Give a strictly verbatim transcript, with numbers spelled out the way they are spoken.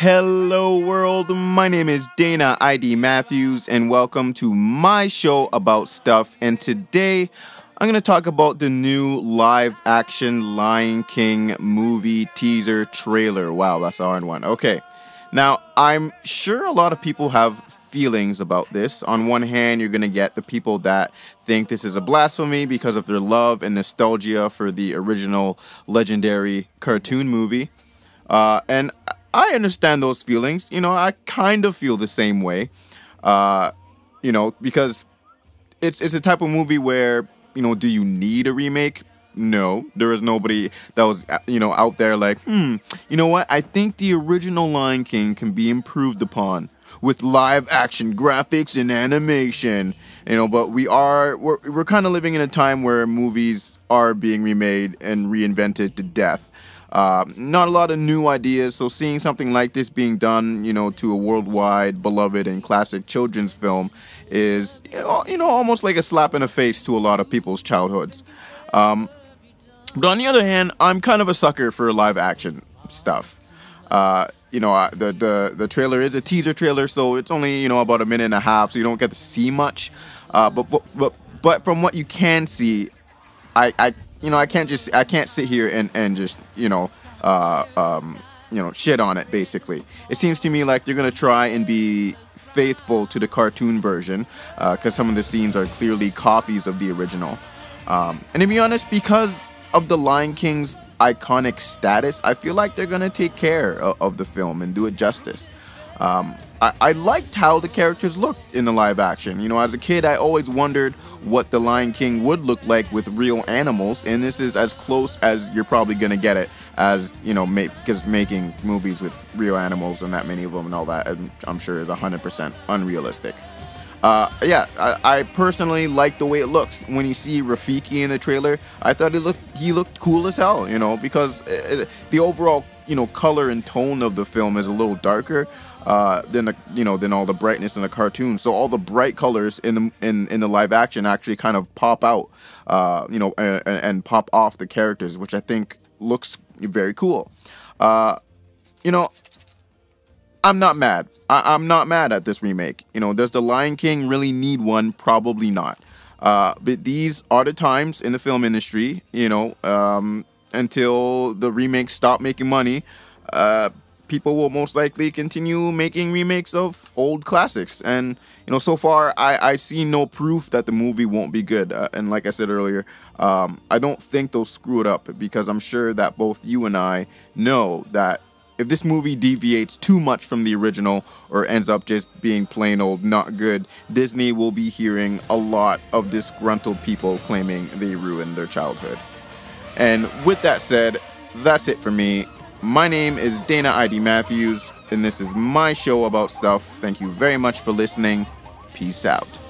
Hello world, my name is Dana I D Matthews and welcome to my show about stuff, and today I'm going to talk about the new live action Lion King movie teaser trailer. Wow, that's a hard one. Okay, now I'm sure a lot of people have feelings about this. On one hand, you're going to get the people that think this is a blasphemy because of their love and nostalgia for the original legendary cartoon movie. Uh, and I understand those feelings. You know, I kind of feel the same way, uh, you know, because it's, it's a type of movie where, you know, do you need a remake? No, there is nobody that was, you know, out there like, hmm, you know what? I think the original Lion King can be improved upon with live action graphics and animation, you know, but we are, we're, we're kind of living in a time where movies are being remade and reinvented to death. Uh, not a lot of new ideas, so seeing something like this being done, you know, to a worldwide beloved and classic children's film is, you know, almost like a slap in the face to a lot of people's childhoods. Um, but on the other hand, I'm kind of a sucker for live action stuff. Uh, you know, I, the, the, the trailer is a teaser trailer, so it's only, you know, about a minute and a half, so you don't get to see much. Uh, but, but, but from what you can see, I... I You know, I can't just, I can't sit here and, and just, you know, uh, um, you know, shit on it, basically. It seems to me like they're going to try and be faithful to the cartoon version, because uh, some of the scenes are clearly copies of the original. Um, and to be honest, because of the Lion King's iconic status, I feel like they're going to take care of, of the film and do it justice. Um, I, I liked how the characters looked in the live action. You know, as a kid, I always wondered what the Lion King would look like with real animals, and this is as close as you're probably going to get it as, you know, because ma making movies with real animals and that many of them and all that, I'm, I'm sure is one hundred percent unrealistic. Uh, yeah, I, I personally like the way it looks. When you see Rafiki in the trailer, I thought he looked, he looked cool as hell, you know, because uh, the overall, you know, color and tone of the film is a little darker uh, than the, you know, than all the brightness in the cartoon. So all the bright colors in the in, in the live action actually kind of pop out, uh, you know, and, and pop off the characters, which I think looks very cool. Uh, you know, I'm not mad. I I'm not mad at this remake. You know, does the Lion King really need one? Probably not. Uh, but these are the times in the film industry, you know, um, until the remakes stop making money, uh, people will most likely continue making remakes of old classics. And, you know, so far, I, I see no proof that the movie won't be good. Uh, and like I said earlier, um, I don't think they'll screw it up, because I'm sure that both you and I know that if this movie deviates too much from the original or ends up just being plain old not good, Disney will be hearing a lot of disgruntled people claiming they ruined their childhood. And with that said, that's it for me. My name is Dana I D Matthews, and this is my show about stuff. Thank you very much for listening. Peace out.